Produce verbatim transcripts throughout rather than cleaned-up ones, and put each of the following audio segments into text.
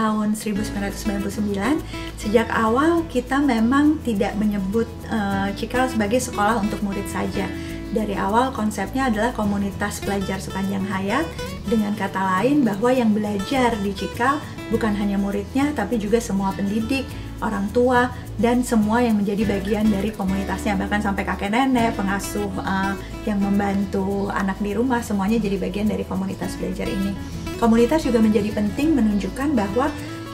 tahun seribu sembilan ratus sembilan puluh sembilan, sejak awal kita memang tidak menyebut uh, Cikal sebagai sekolah untuk murid saja. Dari awal konsepnya adalah komunitas pelajar sepanjang hayat, dengan kata lain bahwa yang belajar di Cikal bukan hanya muridnya, tapi juga semua pendidik, orang tua, dan semua yang menjadi bagian dari komunitasnya, bahkan sampai kakek nenek, pengasuh uh, yang membantu anak di rumah, semuanya jadi bagian dari komunitas belajar ini. Komunitas juga menjadi penting menunjukkan bahwa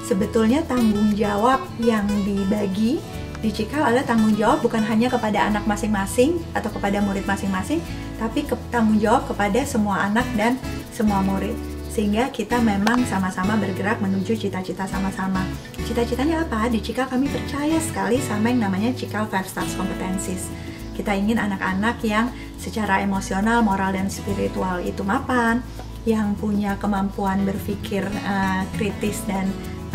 sebetulnya tanggung jawab yang dibagi di Cikal adalah tanggung jawab bukan hanya kepada anak masing-masing atau kepada murid masing-masing, tapi ke tanggung jawab kepada semua anak dan semua murid. Sehingga kita memang sama-sama bergerak menuju cita-cita sama-sama. Cita-citanya apa? Di Cikal kami percaya sekali sama yang namanya Cikal Five Stars Competencies. Kita ingin anak-anak yang secara emosional, moral, dan spiritual itu mapan, yang punya kemampuan berpikir uh, kritis dan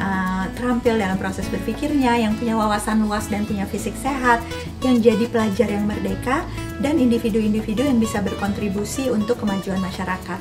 Uh, terampil dalam proses berpikirnya, yang punya wawasan luas dan punya fisik sehat, yang jadi pelajar yang merdeka, dan individu-individu yang bisa berkontribusi untuk kemajuan masyarakat.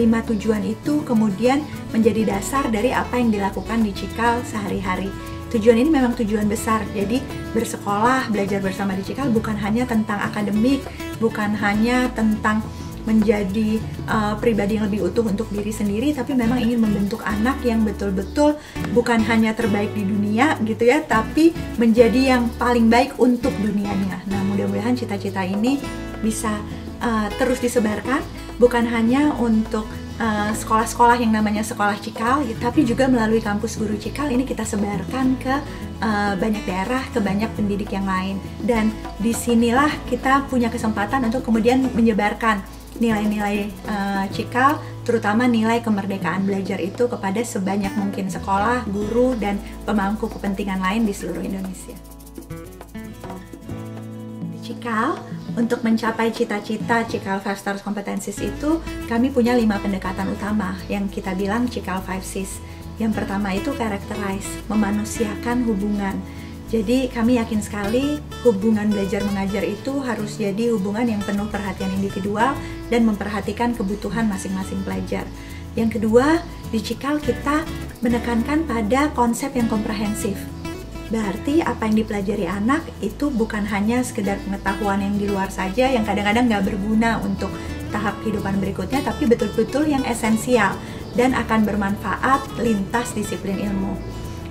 Lima tujuan itu kemudian menjadi dasar dari apa yang dilakukan di Cikal sehari-hari. Tujuan ini memang tujuan besar, jadi bersekolah, belajar bersama di Cikal bukan hanya tentang akademik, bukan hanya tentang menjadi uh, pribadi yang lebih utuh untuk diri sendiri, tapi memang ingin membentuk anak yang betul-betul bukan hanya terbaik di dunia gitu ya, tapi menjadi yang paling baik untuk dunianya. Nah, mudah-mudahan cita-cita ini bisa uh, terus disebarkan, bukan hanya untuk sekolah-sekolah uh, yang namanya sekolah Cikal, tapi juga melalui kampus guru Cikal ini kita sebarkan ke uh, banyak daerah, ke banyak pendidik yang lain. Dan disinilah kita punya kesempatan untuk kemudian menyebarkan nilai-nilai uh, Cikal, terutama nilai kemerdekaan belajar itu kepada sebanyak mungkin sekolah, guru, dan pemangku kepentingan lain di seluruh Indonesia. Cikal, untuk mencapai cita-cita Cikal Five Stars Competencies itu, kami punya lima pendekatan utama yang kita bilang Cikal Five Cs. Yang pertama itu characterize, memanusiakan hubungan. Jadi kami yakin sekali hubungan belajar-mengajar itu harus jadi hubungan yang penuh perhatian individual dan memperhatikan kebutuhan masing-masing pelajar. Yang kedua, di Cikal kita menekankan pada konsep yang komprehensif. Berarti apa yang dipelajari anak itu bukan hanya sekedar pengetahuan yang di luar saja yang kadang-kadang nggak berguna untuk tahap kehidupan berikutnya, tapi betul-betul yang esensial dan akan bermanfaat lintas disiplin ilmu.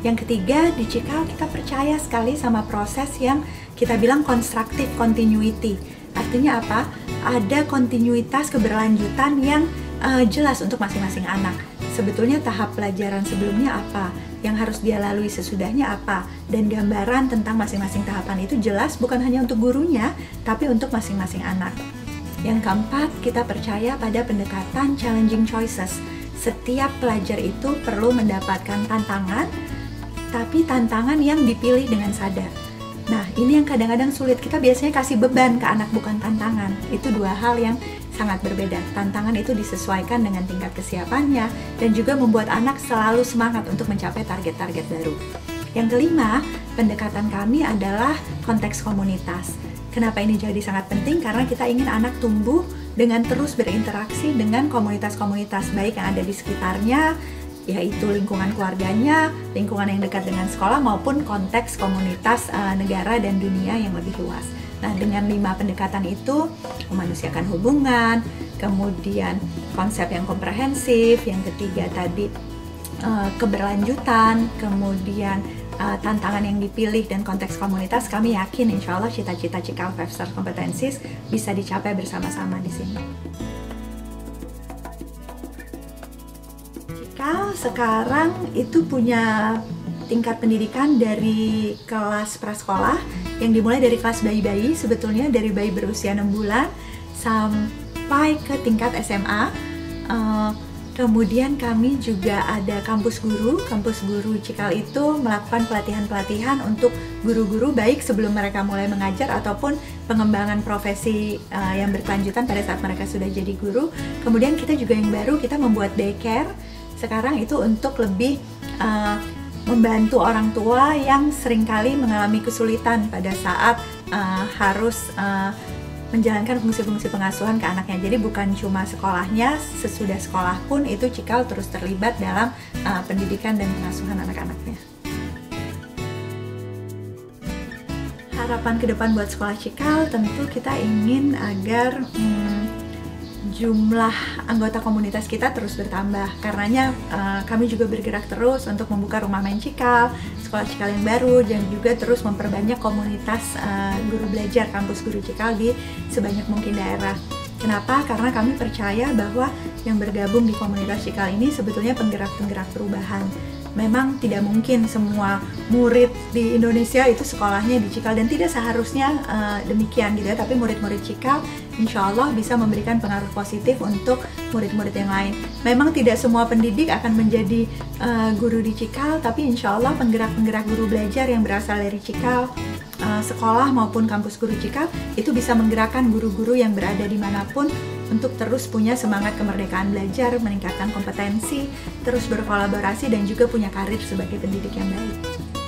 Yang ketiga, di Cikal kita percaya sekali sama proses yang kita bilang constructive continuity. Artinya apa? Ada kontinuitas keberlanjutan yang uh, jelas untuk masing-masing anak. Sebetulnya tahap pelajaran sebelumnya apa? Yang harus dia lalui sesudahnya apa? Dan gambaran tentang masing-masing tahapan itu jelas bukan hanya untuk gurunya, tapi untuk masing-masing anak. Yang keempat, kita percaya pada pendekatan challenging choices. Setiap pelajar itu perlu mendapatkan tantangan, tapi tantangan yang dipilih dengan sadar. Nah, ini yang kadang-kadang sulit. Kita biasanya kasih beban ke anak, bukan tantangan. Itu dua hal yang sangat berbeda. Tantangan itu disesuaikan dengan tingkat kesiapannya dan juga membuat anak selalu semangat untuk mencapai target-target baru. Yang kelima, pendekatan kami adalah konteks komunitas. Kenapa ini jadi sangat penting? Karena kita ingin anak tumbuh dengan terus berinteraksi dengan komunitas-komunitas baik yang ada di sekitarnya, yaitu lingkungan keluarganya, lingkungan yang dekat dengan sekolah, maupun konteks komunitas uh, negara dan dunia yang lebih luas. Nah, dengan lima pendekatan itu, memanusiakan hubungan, kemudian konsep yang komprehensif, yang ketiga tadi uh, keberlanjutan, kemudian uh, tantangan yang dipilih dan konteks komunitas, kami yakin insya Allah cita-cita Cikal Five Stars Competencies bisa dicapai bersama-sama di sini. Cikal sekarang itu punya tingkat pendidikan dari kelas prasekolah yang dimulai dari kelas bayi-bayi, sebetulnya dari bayi berusia enam bulan sampai ke tingkat S M A. Uh, kemudian kami juga ada kampus guru. Kampus guru Cikal itu melakukan pelatihan-pelatihan untuk guru-guru baik sebelum mereka mulai mengajar ataupun pengembangan profesi uh, yang berkelanjutan pada saat mereka sudah jadi guru. Kemudian kita juga yang baru, kita membuat daycare sekarang itu untuk lebih uh, membantu orang tua yang seringkali mengalami kesulitan pada saat uh, harus uh, menjalankan fungsi-fungsi pengasuhan ke anaknya. Jadi bukan cuma sekolahnya, sesudah sekolah pun itu Cikal terus terlibat dalam uh, pendidikan dan pengasuhan anak-anaknya. Harapan ke depan buat sekolah Cikal, tentu kita ingin agar hmm, jumlah anggota komunitas kita terus bertambah. Karenanya uh, kami juga bergerak terus untuk membuka rumah main Cikal, sekolah Cikal yang baru, dan juga terus memperbanyak komunitas uh, guru belajar kampus guru Cikal di sebanyak mungkin daerah. Kenapa? Karena kami percaya bahwa yang bergabung di komunitas Cikal ini sebetulnya penggerak-penggerak perubahan. Memang tidak mungkin semua murid di Indonesia itu sekolahnya di Cikal, dan tidak seharusnya uh, demikian gitu ya. Tapi murid-murid Cikal insya Allah bisa memberikan pengaruh positif untuk murid-murid yang lain. Memang tidak semua pendidik akan menjadi uh, guru di Cikal, tapi insya Allah penggerak-penggerak guru belajar yang berasal dari Cikal, sekolah maupun kampus guru Cikal, itu bisa menggerakkan guru-guru yang berada dimanapun untuk terus punya semangat kemerdekaan belajar, meningkatkan kompetensi, terus berkolaborasi, dan juga punya karir sebagai pendidik yang baik.